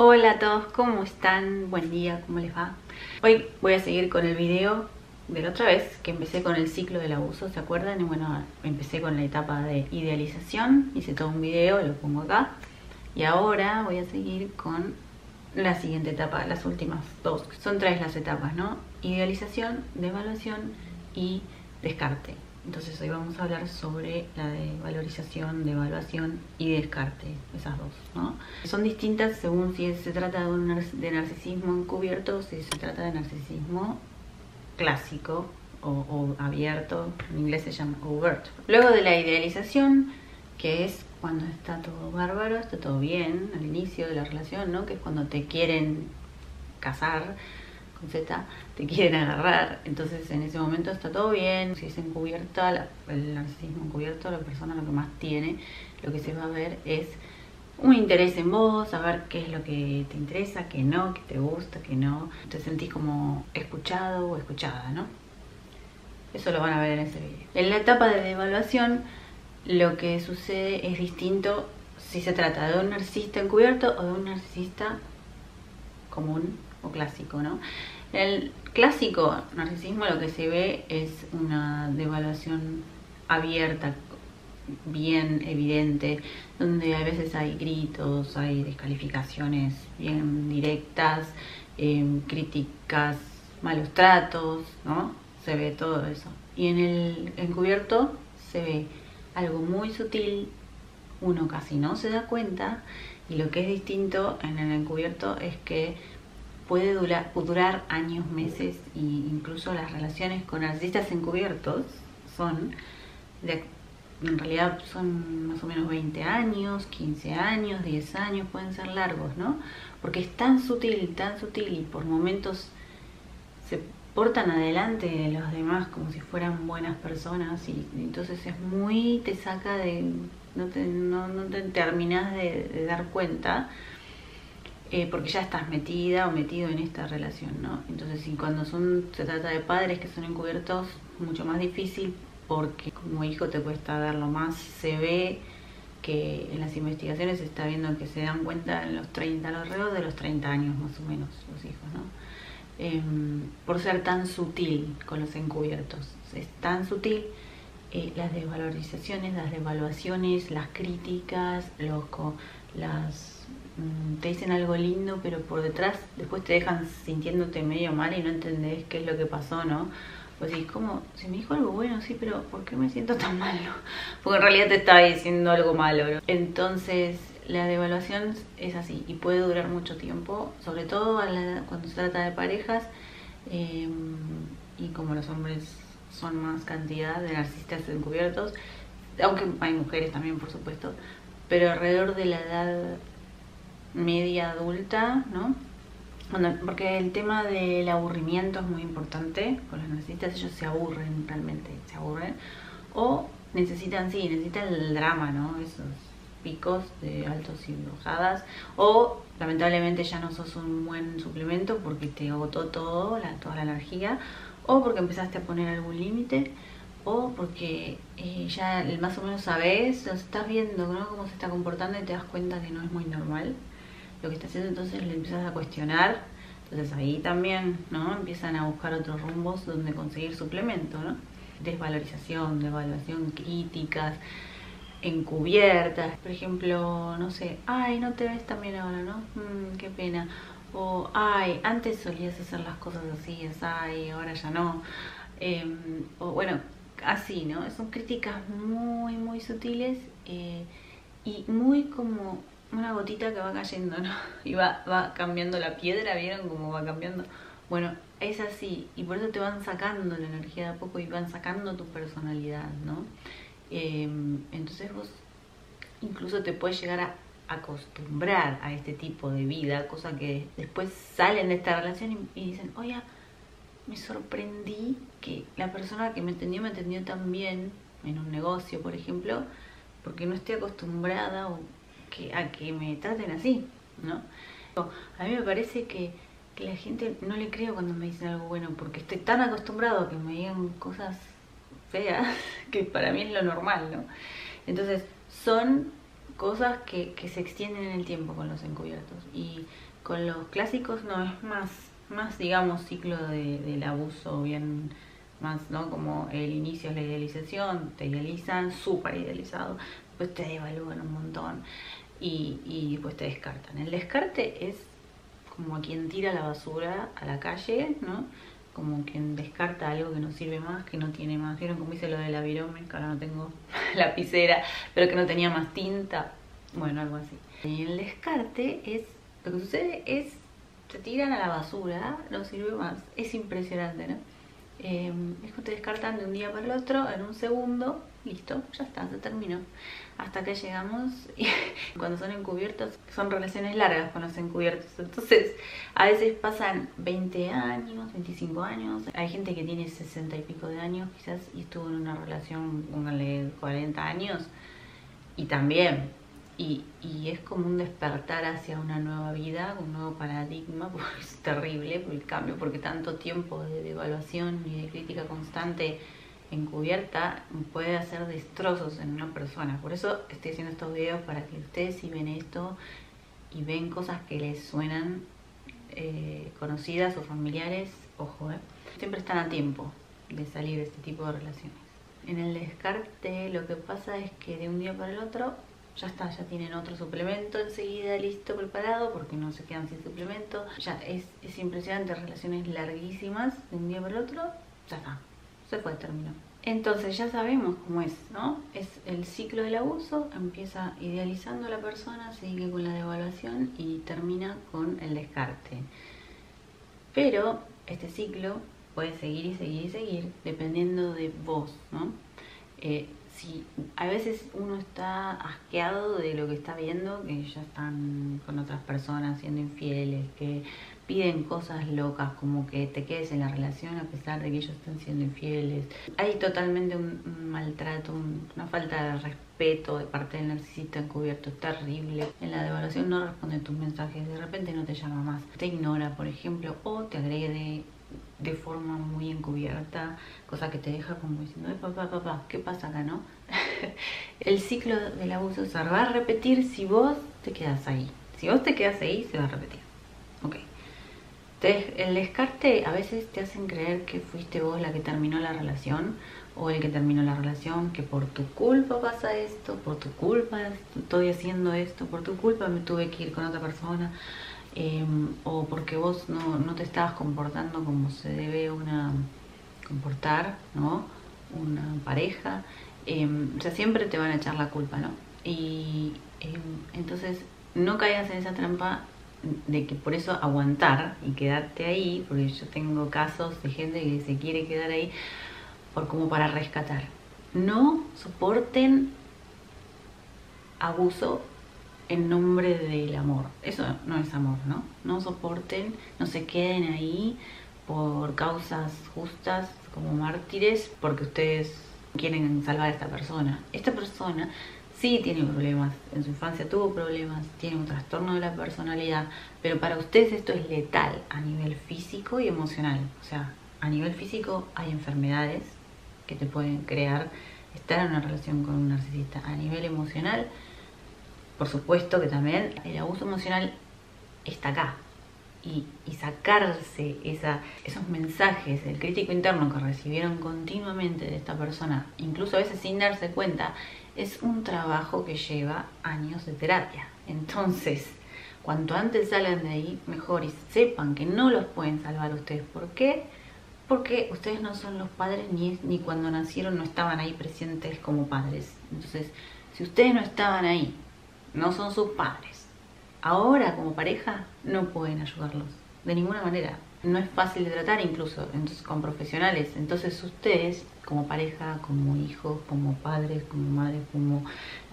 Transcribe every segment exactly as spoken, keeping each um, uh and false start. Hola a todos, ¿cómo están? Buen día, ¿cómo les va? Hoy voy a seguir con el video de la otra vez que empecé con el ciclo del abuso, ¿se acuerdan? Y bueno, empecé con la etapa de idealización, hice todo un video, lo pongo acá. Y ahora voy a seguir con la siguiente etapa, las últimas dos. Son tres las etapas, ¿no? Idealización, devaluación y descarte. Entonces hoy vamos a hablar sobre la de valorización, devaluación y descarte, esas dos, ¿no? Son distintas según si se trata de, un nar de narcisismo encubierto o si se trata de narcisismo clásico o, o abierto, en inglés se llama overt. Luego de la idealización, que es cuando está todo bárbaro, está todo bien al inicio de la relación, ¿no? Que es cuando te quieren casar, con Z, te quieren agarrar, entonces en ese momento está todo bien. Si es encubierta, la, el narcisismo encubierto, la persona lo que más tiene, lo que se va a ver es un interés en vos, saber qué es lo que te interesa, qué no, qué te gusta, qué no, te sentís como escuchado o escuchada, ¿no? Eso lo van a ver en ese video. En la etapa de devaluación lo que sucede es distinto si se trata de un narcisista encubierto o de un narcisista común o clásico, ¿no? El clásico narcisismo lo que se ve es una devaluación abierta, bien evidente, donde a veces hay gritos, hay descalificaciones bien directas, eh, críticas, malos tratos, ¿no? Se ve todo eso. Y en el encubierto se ve algo muy sutil, uno casi no se da cuenta, y lo que es distinto en el encubierto es que puede durar, durar años, meses, e incluso las relaciones con narcisistas encubiertos son, de, en realidad son más o menos veinte años, quince años, diez años, pueden ser largos, ¿no? Porque es tan sutil, tan sutil, y por momentos se portan adelante de los demás como si fueran buenas personas, y, y entonces es muy, te saca de, no te, no, no te terminás de, de dar cuenta. Eh, porque ya estás metida o metido en esta relación, ¿no? Entonces, y cuando son, se trata de padres que son encubiertos, mucho más difícil, porque como hijo te cuesta darlo más. Se ve que en las investigaciones se está viendo que se dan cuenta en los treinta, alrededor de los treinta años más o menos, los hijos, ¿no? Eh, por ser tan sutil con los encubiertos, es tan sutil. Eh, las desvalorizaciones, las devaluaciones, las críticas, los, las... te dicen algo lindo, pero por detrás después te dejan sintiéndote medio mal y no entendés qué es lo que pasó, ¿no? Pues es como, se me dijo algo bueno, sí, pero ¿por qué me siento tan malo? Porque en realidad te estaba diciendo algo malo, ¿no? Entonces la devaluación es así y puede durar mucho tiempo, sobre todo cuando se trata de parejas, eh, y como los hombres son más cantidad de narcisistas encubiertos, aunque hay mujeres también, por supuesto, pero alrededor de la edad media adulta, ¿no? Bueno, porque el tema del aburrimiento es muy importante con los narcisistas, ellos se aburren realmente, se aburren o necesitan, sí, necesitan el drama, ¿no? Esos picos de altos y bajadas, o lamentablemente ya no sos un buen suplemento porque te agotó todo, la, toda la energía, o porque empezaste a poner algún límite, o porque eh, ya más o menos sabes, los estás viendo, ¿no? Cómo se está comportando y te das cuenta que no es muy normal lo que está haciendo, entonces le empiezas a cuestionar, entonces ahí también, ¿no? Empiezan a buscar otros rumbos donde conseguir suplemento, ¿no? Desvalorización, devaluación, críticas, encubiertas, por ejemplo, no sé, ay, no te ves tan bien ahora, ¿no? Mm, qué pena, o ay, antes solías hacer las cosas así, ay, ahora ya no, eh, o bueno, así, ¿no? Son críticas muy, muy sutiles, eh, y muy como una gotita que va cayendo, ¿no? Y va, va cambiando la piedra, ¿vieron cómo va cambiando? Bueno, es así, y por eso te van sacando la energía de a poco y van sacando tu personalidad, ¿no? Eh, entonces vos incluso te puedes llegar a acostumbrar a este tipo de vida, cosa que después salen de esta relación y, y dicen, oye, me sorprendí que la persona que me entendió, me entendió tan bien en un negocio, por ejemplo, porque no estoy acostumbrada o Que, a que me traten así, ¿no? A mí me parece que, que la gente no le creo cuando me dicen algo bueno, porque estoy tan acostumbrado a que me digan cosas feas que para mí es lo normal, ¿no? Entonces son cosas que, que se extienden en el tiempo con los encubiertos, y con los clásicos no es más, más digamos, ciclo de, del abuso, bien más, ¿no? Como el inicio es la idealización, te idealizan, súper idealizado, después te devalúan un montón y, y después te descartan. El descarte es como a quien tira la basura a la calle, ¿no? Como quien descarta algo que no sirve más, que no tiene más. ¿Vieron cómo hice lo de la virome? Que ahora no tengo lapicera, pero que no tenía más tinta. Bueno, algo así. Y el descarte es, lo que sucede es, te tiran a la basura, no sirve más. Es impresionante, ¿no? Eh, es que te descartan de un día para el otro, en un segundo, listo, ya está, se terminó. Hasta que llegamos, y cuando son encubiertos, son relaciones largas con los encubiertos. Entonces, a veces pasan veinte años, veinticinco años. Hay gente que tiene sesenta y pico de años, quizás, y estuvo en una relación, póngale, cuarenta años. Y también, y, y es como un despertar hacia una nueva vida, un nuevo paradigma. Porque es terrible por el cambio, porque tanto tiempo de devaluación y de crítica constante encubierta puede hacer destrozos en una persona. Por eso estoy haciendo estos videos, para que ustedes, si ven esto y ven cosas que les suenan eh, conocidas o familiares, ojo, eh. siempre están a tiempo de salir de este tipo de relaciones. En el descarte lo que pasa es que de un día para el otro ya está, ya tienen otro suplemento enseguida listo, preparado, porque no se quedan sin suplemento. Ya es, es impresionante, relaciones larguísimas, de un día para el otro, ya está. Se fue, terminó. Entonces ya sabemos cómo es, ¿no? Es el ciclo del abuso, empieza idealizando a la persona, sigue con la devaluación y termina con el descarte. Pero este ciclo puede seguir y seguir y seguir, dependiendo de vos, ¿no? Eh, si a veces uno está asqueado de lo que está viendo, que ya están con otras personas siendo infieles, que piden cosas locas, como que te quedes en la relación a pesar de que ellos están siendo infieles. Hay totalmente un, un maltrato, un, una falta de respeto de parte del narcisista encubierto, es terrible. En la devaluación no responde tus mensajes, de repente no te llama más, te ignora, por ejemplo, o te agrede de forma muy encubierta, cosa que te deja como diciendo, papá, papá, ¿qué pasa acá, no? El ciclo del abuso se va a repetir si vos te quedas ahí. Si vos te quedas ahí, se va a repetir. Ok. Entonces, el descarte, a veces te hacen creer que fuiste vos la que terminó la relación, o el que terminó la relación, que por tu culpa pasa esto, por tu culpa estoy haciendo esto, por tu culpa me tuve que ir con otra persona, eh, o porque vos no, no te estabas comportando como se debe una comportar, ¿no? Una pareja, eh, o sea, siempre te van a echar la culpa, ¿no? Y eh, entonces no caigas en esa trampa de que por eso aguantar y quedarte ahí, porque yo tengo casos de gente que se quiere quedar ahí por como para rescatar. No soporten abuso en nombre del amor. Eso no es amor, ¿no? No soporten, no se queden ahí por causas justas, como mártires, porque ustedes quieren salvar a esta persona. Esta persona sí tiene problemas, en su infancia tuvo problemas, tiene un trastorno de la personalidad, pero para ustedes esto es letal a nivel físico y emocional. O sea, a nivel físico hay enfermedades que te pueden crear estar en una relación con un narcisista. A nivel emocional, por supuesto que también el abuso emocional está acá. Y, y sacarse esa, esos mensajes, el crítico interno que recibieron continuamente de esta persona, incluso a veces sin darse cuenta, es un trabajo que lleva años de terapia. Entonces, cuanto antes salgan de ahí, mejor, y sepan que no los pueden salvar ustedes. ¿Por qué? Porque ustedes no son los padres, ni, ni cuando nacieron no estaban ahí presentes como padres. Entonces, si ustedes no estaban ahí, no son sus padres. Ahora, como pareja, no pueden ayudarlos, de ninguna manera. No es fácil de tratar, incluso entonces, con profesionales. Entonces ustedes, como pareja, como hijos, como padres, como madres, como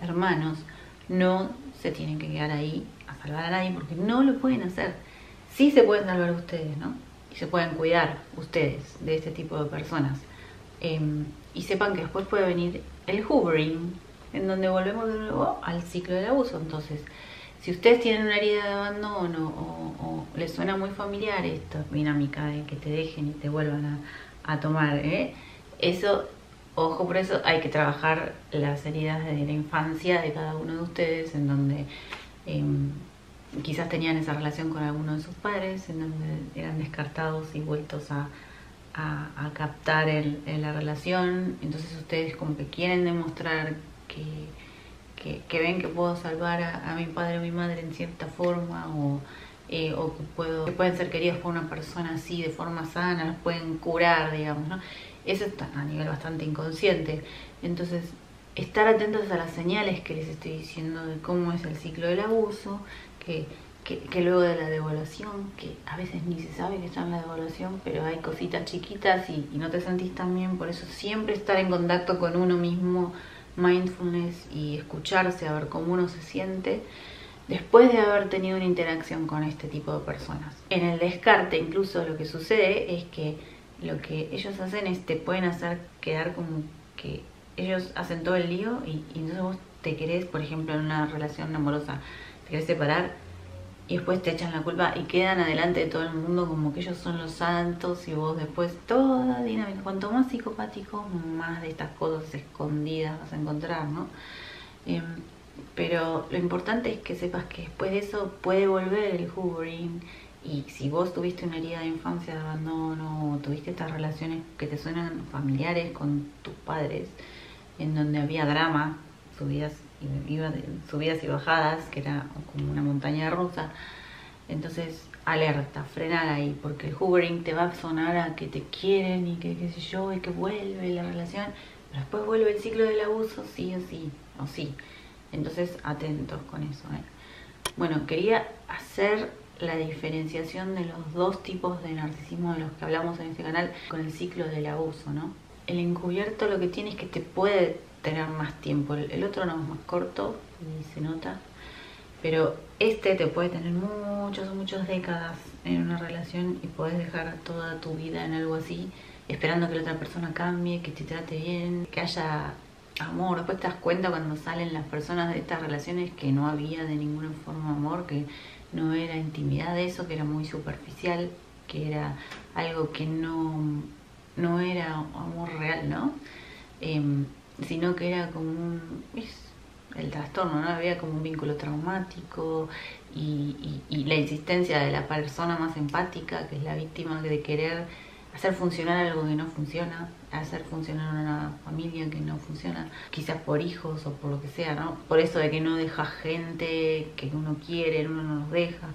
hermanos, no se tienen que quedar ahí a salvar a nadie, porque no lo pueden hacer. Sí se pueden salvar ustedes, ¿no? Y se pueden cuidar ustedes de este tipo de personas. Eh, y sepan que después puede venir el hoovering, en donde volvemos de nuevo al ciclo del abuso. Entonces, si ustedes tienen una herida de abandono o, o les suena muy familiar esta dinámica de que te dejen y te vuelvan a, a tomar, ¿eh? Eso, ojo, por eso hay que trabajar las heridas de la infancia de cada uno de ustedes, en donde eh, quizás tenían esa relación con alguno de sus padres, en donde eran descartados y vueltos a, a, a captar el, el la relación. Entonces ustedes como que quieren demostrar que, que, que ven que puedo salvar a, a mi padre o mi madre en cierta forma, o, eh, o que, puedo, que pueden ser queridos por una persona así de forma sana, los pueden curar, digamos, ¿no? Eso está a nivel bastante inconsciente. Entonces, estar atentos a las señales que les estoy diciendo de cómo es el ciclo del abuso, que, que, que luego de la devaluación, que a veces ni se sabe que está en la devaluación, pero hay cositas chiquitas y, y no te sentís tan bien. Por eso siempre estar en contacto con uno mismo, mindfulness, y escucharse a ver cómo uno se siente después de haber tenido una interacción con este tipo de personas. En el descarte incluso lo que sucede es que lo que ellos hacen es te pueden hacer quedar como que ellos hacen todo el lío y, y entonces vos te querés, por ejemplo, en una relación amorosa, te querés separar y después te echan la culpa y quedan adelante de todo el mundo como que ellos son los santos, y vos después toda dinámica. Cuanto más psicopático, más de estas cosas escondidas vas a encontrar, ¿no? Eh, pero lo importante es que sepas que después de eso puede volver el hoovering. Y si vos tuviste una herida de infancia, de abandono, o tuviste estas relaciones que te suenan familiares con tus padres, en donde había drama, subidas y, subidas y bajadas, que era como una montaña rusa, entonces alerta, frenar ahí, porque el hoovering te va a sonar a que te quieren y que qué sé yo, y que vuelve la relación, pero después vuelve el ciclo del abuso, sí o sí, o sí. Entonces atentos con eso, ¿eh? Bueno, quería hacer la diferenciación de los dos tipos de narcisismo de los que hablamos en este canal con el ciclo del abuso, ¿no? El encubierto lo que tiene es que te puede tener más tiempo, el otro no, es más corto y se nota, pero este te puede tener muchos, muchas décadas en una relación y podés dejar toda tu vida en algo así, esperando que la otra persona cambie, que te trate bien, que haya amor. Después te das cuenta cuando salen las personas de estas relaciones que no había de ninguna forma amor, que no era intimidad de eso, que era muy superficial, que era algo que no, no era amor real, ¿no? Eh, sino que era como un, es el trastorno, ¿no? Había como un vínculo traumático y, y, y la insistencia de la persona más empática, que es la víctima, de querer hacer funcionar algo que no funciona, hacer funcionar una familia que no funciona, quizás por hijos o por lo que sea, ¿no? Por eso de que no deja gente que uno quiere, uno no los deja,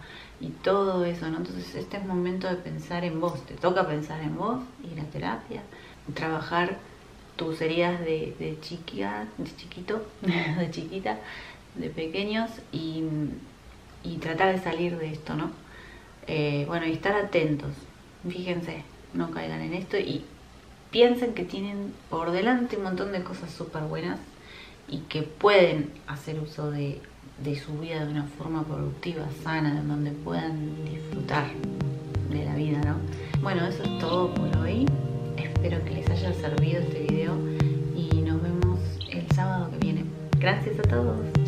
y todo eso, ¿no? Entonces este es momento de pensar en vos, te toca pensar en vos, ir a terapia, trabajar tus heridas de, de chiquita, de chiquito, de chiquita, de pequeños, y, y tratar de salir de esto, ¿no? Eh, bueno, y estar atentos, fíjense, no caigan en esto y piensen que tienen por delante un montón de cosas súper buenas y que pueden hacer uso de, de su vida de una forma productiva, sana, en donde puedan disfrutar de la vida, ¿no? Bueno, eso es todo por hoy. Espero que les haya servido este video y nos vemos el sábado que viene. Gracias a todos.